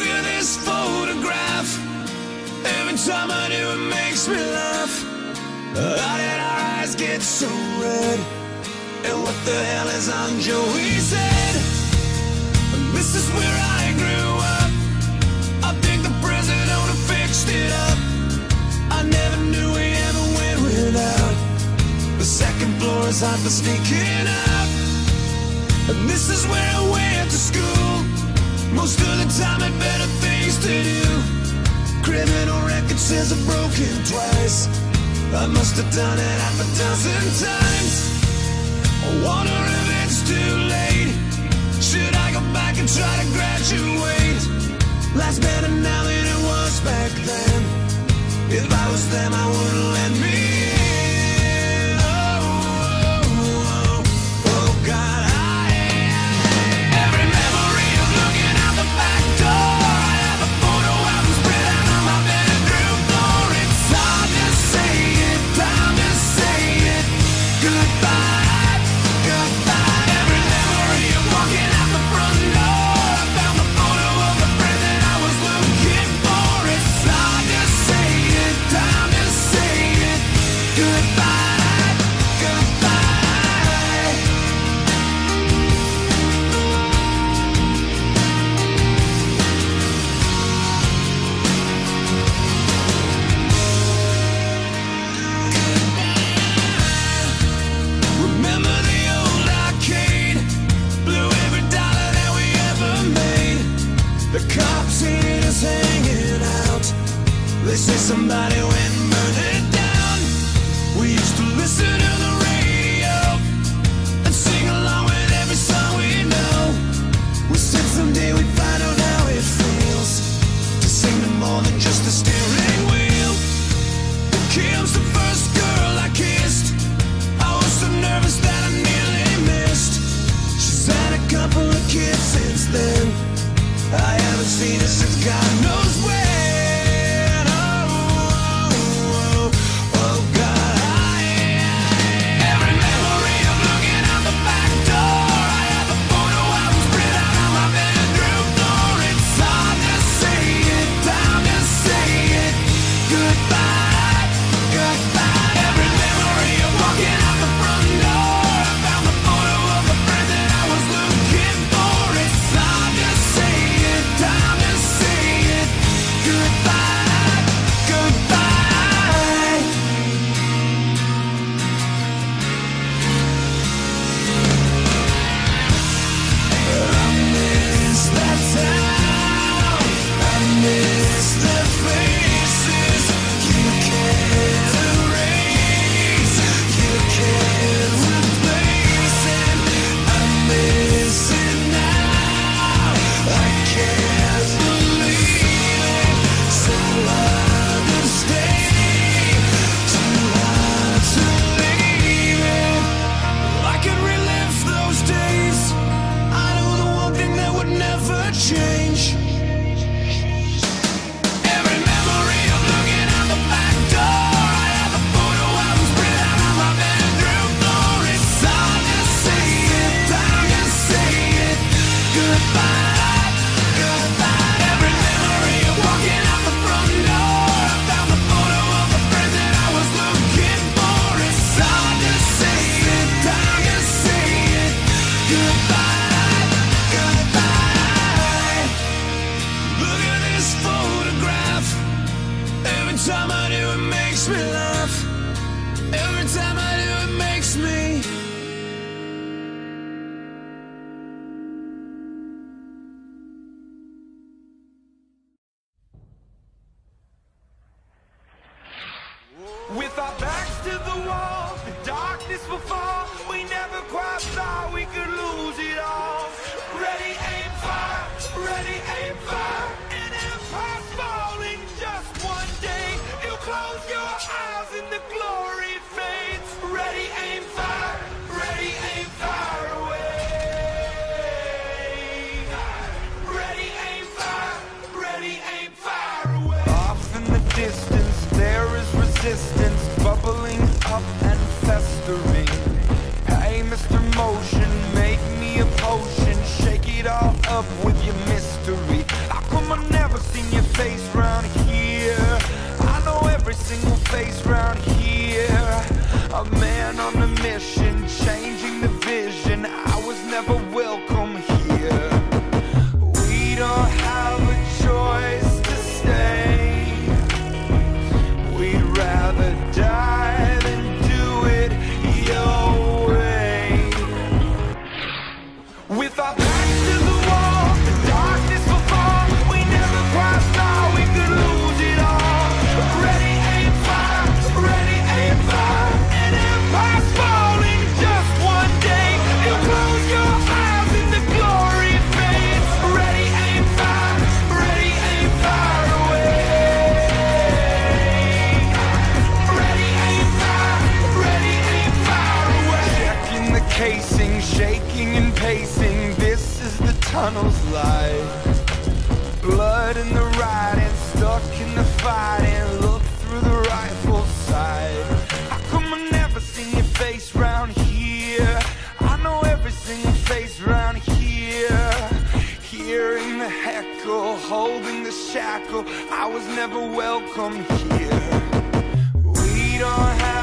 look at this photograph. Every time I do it makes me laugh. How did our eyes get so red? And what the hell is on Joey's head? This is where I grew up. I think the president would have fixed it up. I never knew we ever went without. The second floor is hot for sneaking up. And this is where I went to school. Most of the time I'd better things to do. Criminal record says I've broken twice. I must have done it half a dozen times. I wonder if it's too late. Should I go back and try to graduate? Life's better now than it was back then. If I was them I wouldn't let me in. Oh, oh, oh, oh God. Every memory of looking out the back door, I have a photo album spread out on my bedroom floor. It's time to say it, time to say it. Goodbye. They say somebody went and burned it down. We used to listen to the radio and sing along with every song we know. We said someday we'd find out how it feels to sing to more than just the steering wheel. Kim's the first girl I kissed. I was so nervous that I nearly missed. She's had a couple of kids since then. I haven't seen her since God knows when. Goodbye, goodbye. with our backs to the wall, the darkness will fall. We never crossed all, we could lose it all. Ready, aim, fire, ready, aim, fire. An empire's falling just one day. You close your eyes and the glory fades. Ready, aim, fire away. Ready, aim, fire away. Checking the casing, shaking and pacing. Tunnel's light, blood in the riding, stuck in the fighting. Look through the rifle sight. How come I never seen your face round here? I know every single face round here. Hearing the heckle, holding the shackle, I was never welcome here. We don't have